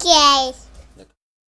Okay.